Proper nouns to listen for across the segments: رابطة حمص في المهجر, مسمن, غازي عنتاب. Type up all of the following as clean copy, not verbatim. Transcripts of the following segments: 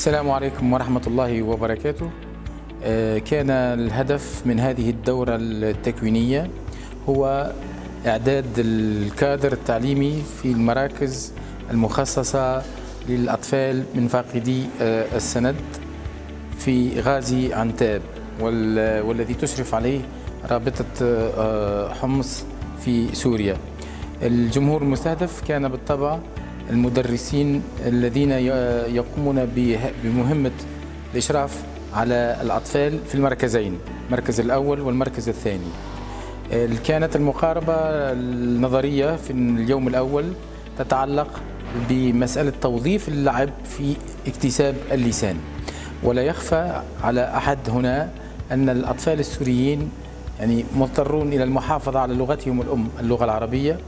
السلام عليكم ورحمة الله وبركاته. كان الهدف من هذه الدورة التكوينية هو إعداد الكادر التعليمي في المراكز المخصصة للأطفال من فاقدي السند في غازي عنتاب، والذي تشرف عليه رابطة حمص في سوريا. الجمهور المستهدف كان بالطبع المدرسين الذين يقومون بمهمة الإشراف على الأطفال في المركزين، المركز الأول والمركز الثاني. كانت المقاربة النظرية في اليوم الأول تتعلق بمسألة توظيف اللعب في اكتساب اللسان، ولا يخفى على أحد هنا أن الأطفال السوريين مضطرون إلى المحافظة على لغتهم الأم اللغة العربية،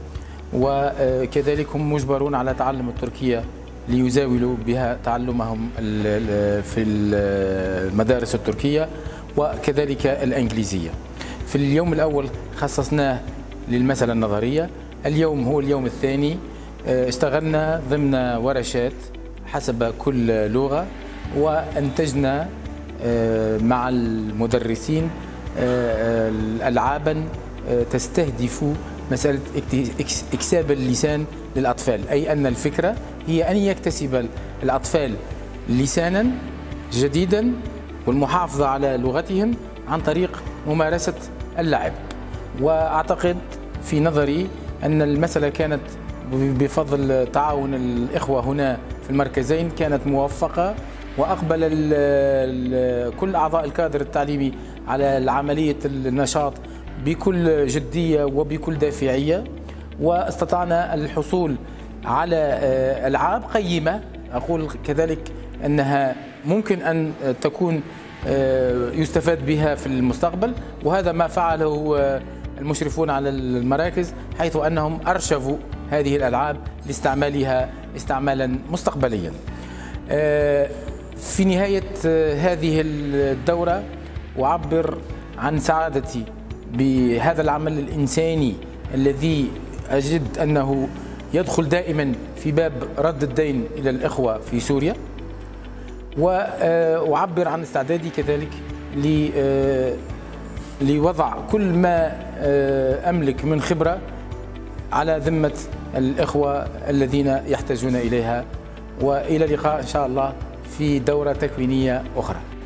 وكذلك هم مجبرون على تعلم التركية ليزاولوا بها تعلمهم في المدارس التركية، وكذلك الإنجليزية. في اليوم الأول خصصناه للمسألة النظرية، اليوم هو اليوم الثاني. اشتغلنا ضمن ورشات حسب كل لغة، وأنتجنا مع المدرسين ألعابا تستهدف مسألة اكتساب اللسان للأطفال، أي أن الفكرة هي أن يكتسب الأطفال لسانا جديدا والمحافظة على لغتهم عن طريق ممارسة اللعب. وأعتقد في نظري أن المسألة كانت بفضل تعاون الإخوة هنا في المركزين كانت موفقة، وأقبل كل أعضاء الكادر التعليمي على عملية النشاط بكل جدية وبكل دافعية، واستطعنا الحصول على ألعاب قيمة. أقول كذلك أنها ممكن أن تكون يستفاد بها في المستقبل، وهذا ما فعله المشرفون على المراكز، حيث أنهم أرشفوا هذه الألعاب لاستعمالها استعمالا مستقبليا. في نهاية هذه الدورة أعبر عن سعادتي بهذا العمل الإنساني الذي أجد أنه يدخل دائما في باب رد الدين إلى الإخوة في سوريا، وأعبر عن استعدادي كذلك لوضع كل ما أملك من خبرة على ذمة الإخوة الذين يحتاجون إليها. وإلى اللقاء إن شاء الله في دورة تكوينية أخرى.